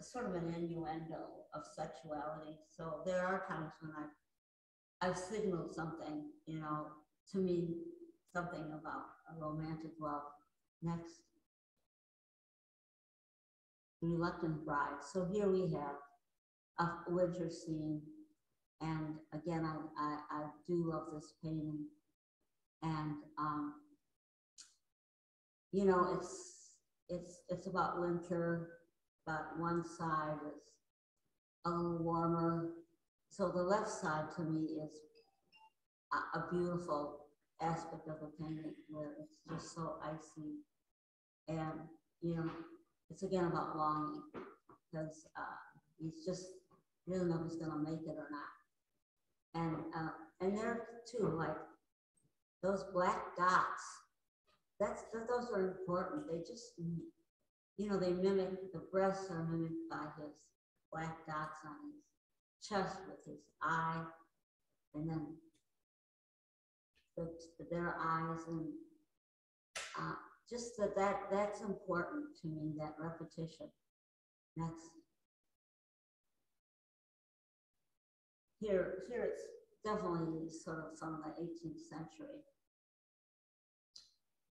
sort of an innuendo of sexuality. So there are times when I've, I've signaled something, you know, to mean something about a romantic love. Next. Reluctant Bride. So here we have a winter scene. And again, I, I, I do love this painting. And, um, you know, it's, it's, it's about winter, but one side is a little warmer. So the left side to me is a, a beautiful aspect of the painting where it's just so icy. And, you know, it's again about longing, because uh, he's just, he doesn't know if he's gonna make it or not. And uh, and there too, like those black dots, that's those are important. They just, you know, they mimic, the breasts are mimicked by his black dots on his chest with his eye, and then the, their eyes, and uh, just that, that that's important to me, that repetition. Next. Here, here it's definitely sort of from the eighteenth century.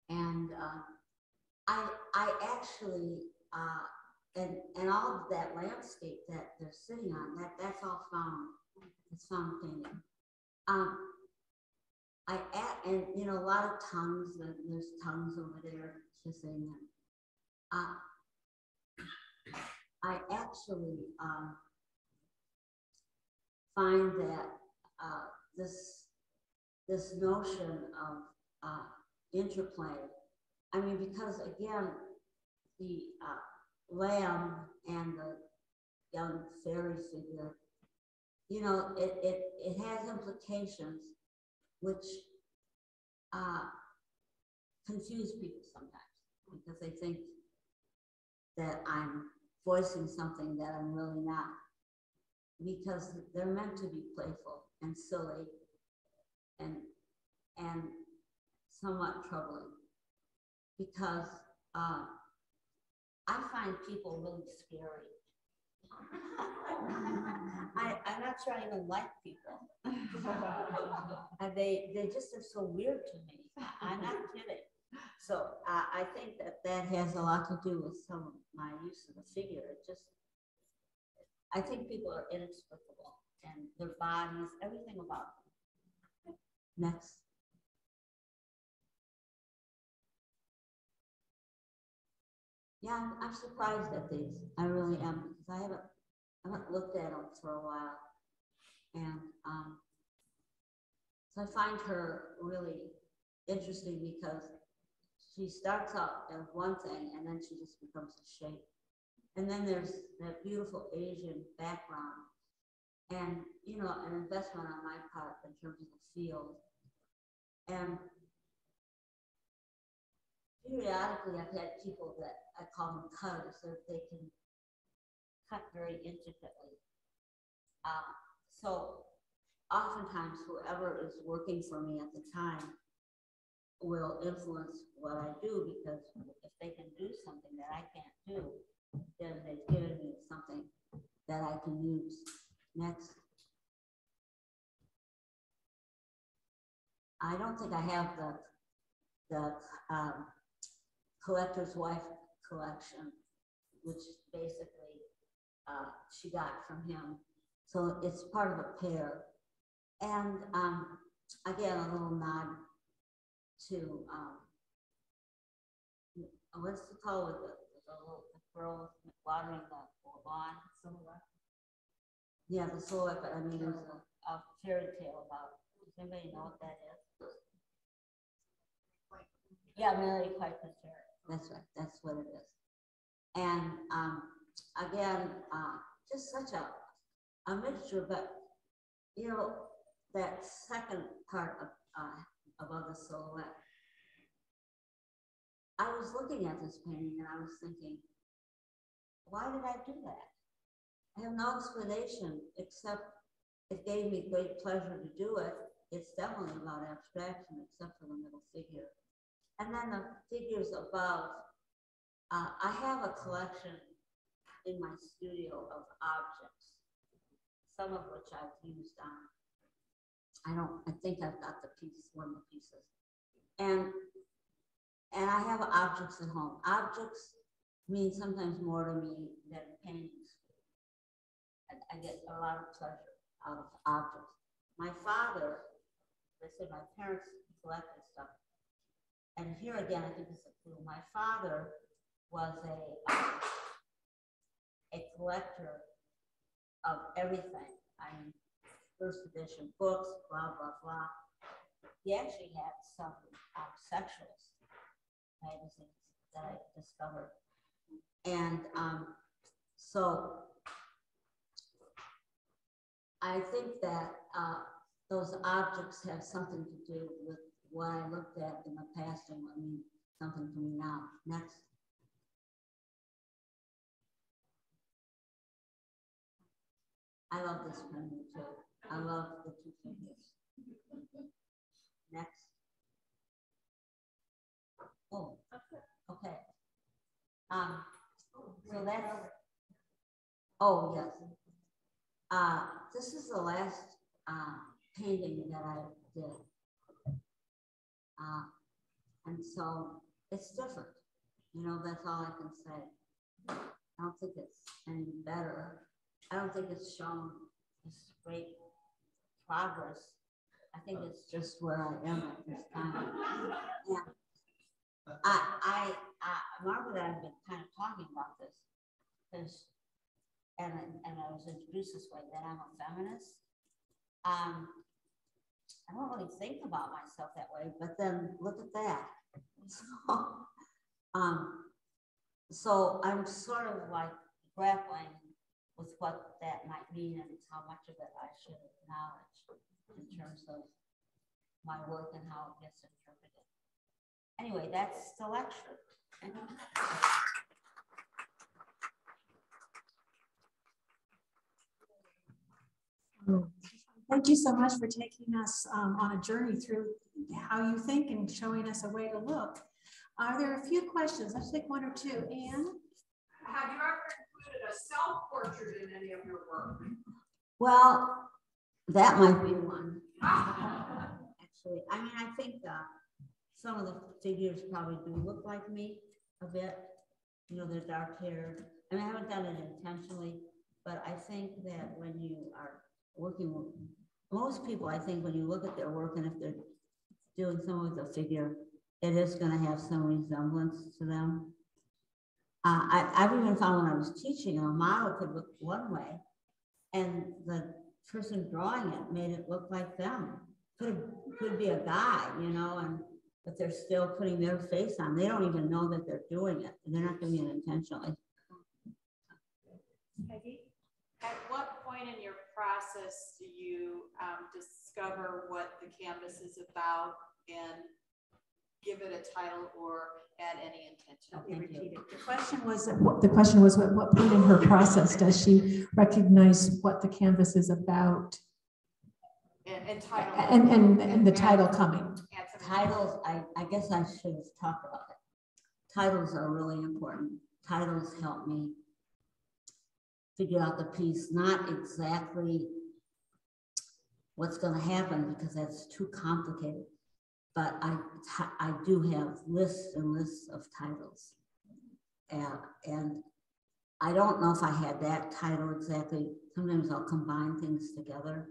And uh, I, I actually, uh, and, and all of that landscape that they're sitting on, that, that's all found, it's found painting. Um, I and you know, a lot of tongues, and there's tongues over there kissing. Uh, I actually um, find that uh, this this notion of uh, interplay. I mean, because again, the uh, lamb and the young fairy figure, you know, it it it has implications which uh, confuse people sometimes, because they think that I'm voicing something that I'm really not, because they're meant to be playful and silly and, and somewhat troubling, because uh, I find people really scary. I, I'm not sure I even like people. And they they just are so weird to me. I'm not kidding. So uh, I think that that has a lot to do with some of my use of the figure. It just, I think people are inexplicable, and their bodies, everything about them. Next. Yeah, I'm, I'm surprised at these. I really am, because I haven't, I haven't looked at them for a while. And um, so I find her really interesting, because she starts out as one thing and then she just becomes a shape. And then there's that beautiful Asian background, and, you know, an investment on my part in terms of the field. And periodically, I've had people that I call them cutters, so they can cut very intricately. Uh, so oftentimes, whoever is working for me at the time will influence what I do, because if they can do something that I can't do, then they've given me something that I can use. Next. I don't think I have the, the um, collector's wife collection, which basically uh, she got from him. So it's part of a pair. And um, again, a little nod to, um, what's the call with the, the little the girl watering the lawn? Silhouette. Yeah, the silhouette, but I mean, there's a, a fairy tale about, does anybody know what that is? Yeah, Mary Quite the Fairy. That's right, that's what it is. And um, again, uh, just such a, a mixture, but you know, that second part of, uh, above the silhouette. I was looking at this painting and I was thinking, why did I do that? I have no explanation, except it gave me great pleasure to do it. It's definitely about abstraction, except for the middle figure. And then the figures above, uh, I have a collection in my studio of objects, some of which I've used on. I don't, I think I've got the piece, one of the pieces. And, and I have objects at home. Objects mean sometimes more to me than paintings. I, I get a lot of pleasure out of objects. My father, I said my parents collected stuff. And here again, I think it's a clue. My father was a, uh, a collector of everything. I mean, first edition books, blah, blah, blah. He actually had some um, sexuals magazines that I discovered. And um, so I think that uh, those objects have something to do with what I looked at in the past and what means something to me now. Next. I love this painting too. I love the two figures. Next. Oh, okay. Um, so that's, oh yes. Uh, this is the last uh, painting that I did. Uh, and so it's different. You know, that's all I can say. I don't think it's any better. I don't think it's shown this great progress. I think it's just where I am at this time. Yeah. I, I, I, Margaret and I have been kind of talking about this, because, and, and I was introduced this way, that I'm a feminist. Um, I don't really think about myself that way, but then look at that. So, um, so I'm sort of like grappling with what that might mean and how much of it I should acknowledge in terms of my work and how it gets interpreted. Anyway, that's the lecture. Thank you so much for taking us um, on a journey through how you think and showing us a way to look. Are there a few questions? Let's take one or two. Anne? Have you ever included a self-portrait in any of your work? Well, that might be one. Actually, I mean, I think that some of the figures probably do look like me a bit. You know, they're dark haired. I mean, I haven't done it intentionally, but I think that when you are working with most people, I think when you look at their work and if they're doing some of the figure, it is going to have some resemblance to them. Uh, I, I've even found when I was teaching, a model could look one way, and the person drawing it made it look like them. Could could be a guy, you know, and but they're still putting their face on. They don't even know that they're doing it. They're not doing it intentionally. Peggy? At what point in your process do you um, discover what the canvas is about and give it a title or add any intention? Okay, repeat it. The question was, what, the question was at what point in her process does she recognize what the canvas is about? And, and title. And, and, and, and the title coming. Titles, I, I guess I should have talked about it. Titles are really important. Titles help me figure out the piece, not exactly what's going to happen because that's too complicated. But I, I do have lists and lists of titles. And, and I don't know if I had that title exactly. Sometimes I'll combine things together.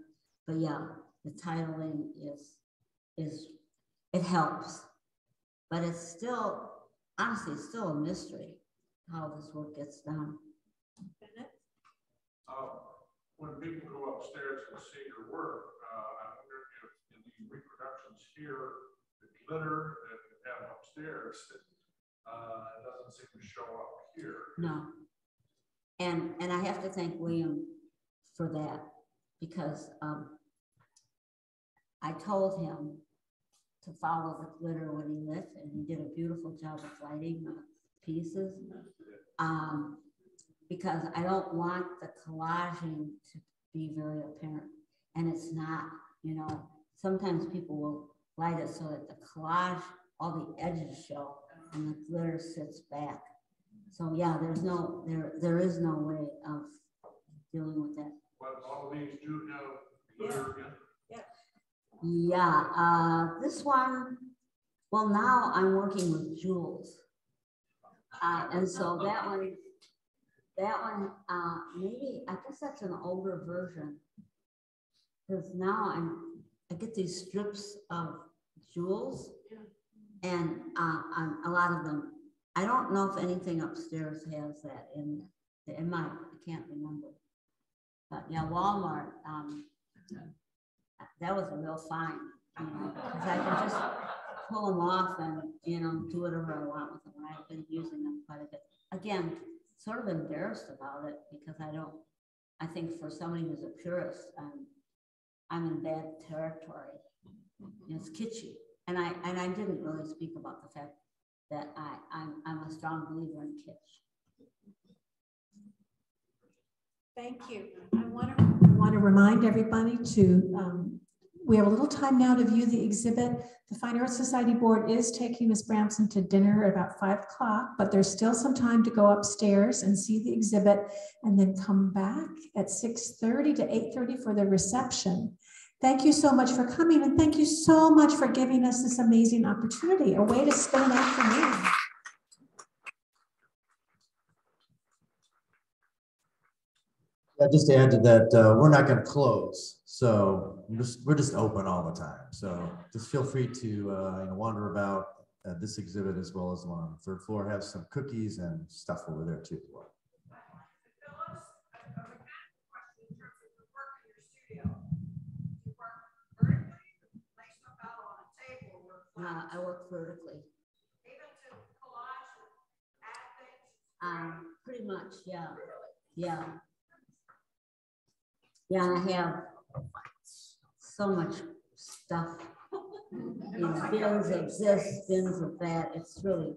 But yeah, the titling is, is it helps, but it's still, honestly, it's still a mystery how this work gets done. Uh, when people go upstairs and see your work, uh, I wonder if in the reproductions here, the glitter that you have upstairs, uh, doesn't seem to show up here. No, and, and I have to thank William for that, because um, I told him to follow the glitter when he lit, and he did a beautiful job of lighting the pieces. Um, because I don't want the collaging to be very apparent. And it's not, you know, sometimes people will light it so that the collage, all the edges show and the glitter sits back. So yeah, there's no, there, there is no way of dealing with that. But all these do have glitter again? Yeah. Yeah, uh, this one, well, now I'm working with jewels. Uh, and so that one, that one, uh, maybe, I guess that's an older version. Because now I'm, I get these strips of jewels, and uh, I'm, a lot of them, I don't know if anything upstairs has that in, in my, I can't remember. But yeah, Walmart, um, that was a real find, you know, because I can just pull them off and, you know, do whatever I want with them. And I've been using them quite a bit. Again, sort of embarrassed about it because I don't, I think for somebody who's a purist, um, I'm in bad territory. You know, it's kitschy. And I, and I didn't really speak about the fact that I, I'm, I'm a strong believer in kitsch. Thank you. I want to, want to remind everybody to, um, we have a little time now to view the exhibit. The Fine Arts Society Board is taking Miz Bramson to dinner at about five o'clock, but there's still some time to go upstairs and see the exhibit and then come back at six thirty to eight thirty for the reception. Thank you so much for coming, and thank you so much for giving us this amazing opportunity, a way to spend an afternoon. Yeah, just to add to that, uh, we're not going to close, so we're just, we're just open all the time. So just feel free to uh, you know, wander about uh, this exhibit as well as the one on the third floor. Have some cookies and stuff over there too. Uh, I work vertically. Even to collage and add things? Pretty much, yeah, yeah. Yeah, I have so much stuff. You know, bins of this, bins of that. It's really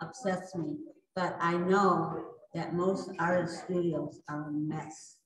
upsets me. But I know that most artist studios are a mess.